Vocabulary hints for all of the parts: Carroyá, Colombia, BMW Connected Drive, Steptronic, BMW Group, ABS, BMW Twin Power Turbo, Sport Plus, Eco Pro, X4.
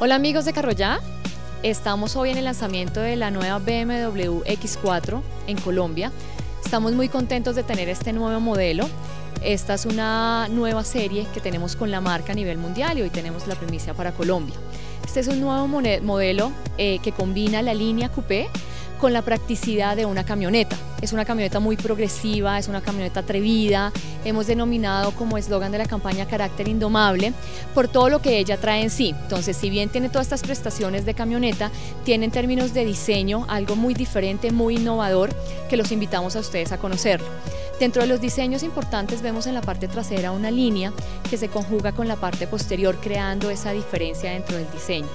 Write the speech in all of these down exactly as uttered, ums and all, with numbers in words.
Hola amigos de Carroyá, estamos hoy en el lanzamiento de la nueva B M W equis cuatro en Colombia. Estamos muy contentos de tener este nuevo modelo. Esta es una nueva serie que tenemos con la marca a nivel mundial y hoy tenemos la primicia para Colombia. Este es un nuevo modelo eh, que combina la línea coupé con la practicidad de una camioneta. Es una camioneta muy progresiva, es una camioneta atrevida. Hemos denominado como eslogan de la campaña carácter indomable por todo lo que ella trae en sí. Entonces, si bien tiene todas estas prestaciones de camioneta, tiene en términos de diseño algo muy diferente, muy innovador, que los invitamos a ustedes a conocerlo. Dentro de los diseños importantes vemos en la parte trasera una línea que se conjuga con la parte posterior, creando esa diferencia dentro del diseño.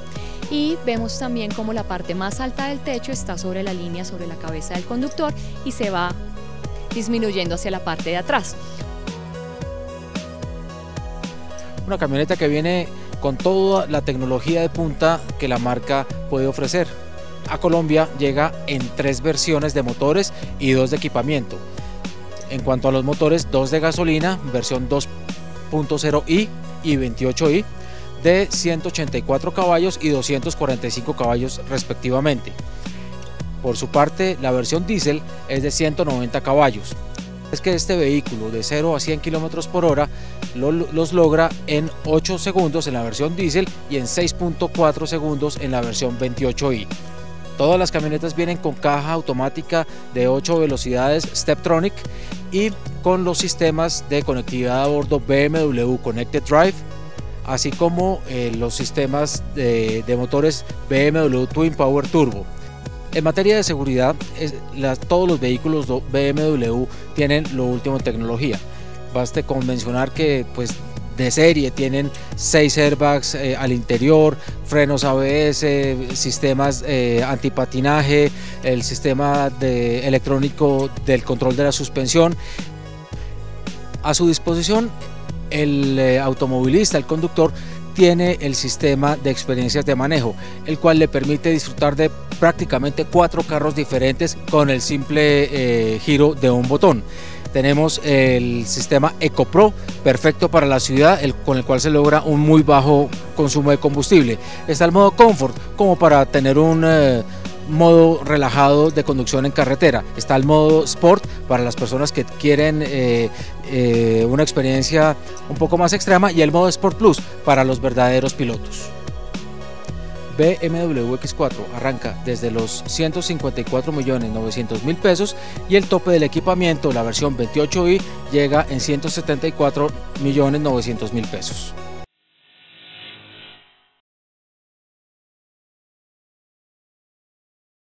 Y vemos también como la parte más alta del techo está sobre la línea, sobre la cabeza del conductor y se va disminuyendo hacia la parte de atrás. Una camioneta que viene con toda la tecnología de punta que la marca puede ofrecer. A Colombia llega en tres versiones de motores y dos de equipamiento. En cuanto a los motores, dos de gasolina, versión dos punto cero i y veintiocho i, de ciento ochenta y cuatro caballos y doscientos cuarenta y cinco caballos respectivamente. Por su parte, la versión diésel es de ciento noventa caballos. Es que este vehículo de cero a cien kilómetros por hora lo, los logra en ocho segundos en la versión diésel y en seis punto cuatro segundos en la versión veintiocho i. Todas las camionetas vienen con caja automática de ocho velocidades Steptronic y con los sistemas de conectividad a bordo B M W Connected Drive, así como eh, los sistemas de, de motores B M W Twin Power Turbo. En materia de seguridad, es, las, todos los vehículos B M W tienen lo último en tecnología. Baste con mencionar que pues, de serie tienen seis airbags eh, al interior, frenos A B S, sistemas eh, antipatinaje, el sistema de, electrónico del control de la suspensión. A su disposición, el eh, automovilista, el conductor, tiene el sistema de experiencias de manejo, el cual le permite disfrutar de prácticamente cuatro carros diferentes con el simple eh, giro de un botón. Tenemos el sistema Eco Pro, perfecto para la ciudad, el, con el cual se logra un muy bajo consumo de combustible. Está el modo Comfort, como para tener un eh, modo relajado de conducción en carretera. Está el modo Sport para las personas que quieren eh, eh, una experiencia un poco más extrema, y el modo Sport Plus para los verdaderos pilotos. B M W equis cuatro arranca desde los ciento cincuenta y cuatro millones novecientos mil pesos y el tope del equipamiento, la versión veintiocho i, llega en ciento setenta y cuatro millones novecientos mil pesos.